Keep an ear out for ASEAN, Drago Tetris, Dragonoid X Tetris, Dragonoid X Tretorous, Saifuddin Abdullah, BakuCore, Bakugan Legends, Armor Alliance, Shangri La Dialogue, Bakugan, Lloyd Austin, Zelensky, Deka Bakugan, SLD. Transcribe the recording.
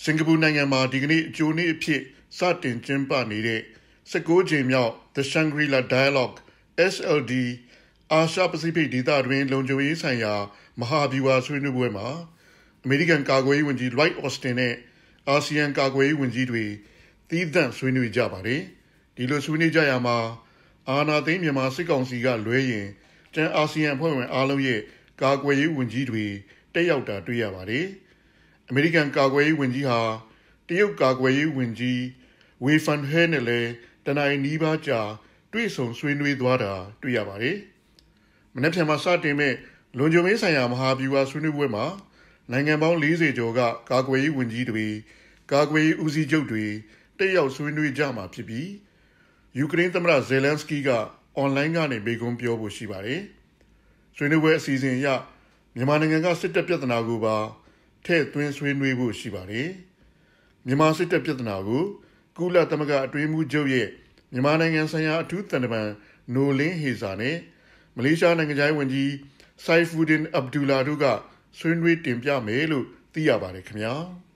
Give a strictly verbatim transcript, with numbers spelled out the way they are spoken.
Singapore Nangama Digni Juni Pi Satin Jimpanide Seko Jimyao the Shangri La Dialogue S L D Asia Pacific Dita Rain Lonjoe Sanya Mahabiwa Swinubuema American Kagway Winji Lloyd Austin ASEAN Kagway Winjidwe Tidan Swinu Jabare Dilo Swini Jayama Ana Tim Yama Sikong Siga Luye Jan ASEAN Point Aloye Kagway Winjidwe Tayota Duyabare American Kagway Winjiha Teo Kagway Winji We Fan Henele Tanai Niba Cha Twison Swinui Dwada Duyabare Manapsamasati me Lonjome Sayam Habiwa Swinibuema Nangamon Lise Joga Kagway Winjidwe Kagway Uzi Jodwe Teo Swinui Jama Pibi Ukraine Tamra Zelensky Ga Online Gane Begum Piobo Shibare Swinue Season Ya Yamananga Sita Piatanaguba Twin Swin Wibu Shibari Nimasita Pitanagu, Kula Tamaga Twimu Joye, Nimanang and Saya Tutanaman, No Lin Hizane, Malaysia Nangajai Wenji, Saifuddin Abdullah Duga, Swinwi Timpia Melu, Tiabare Kamya.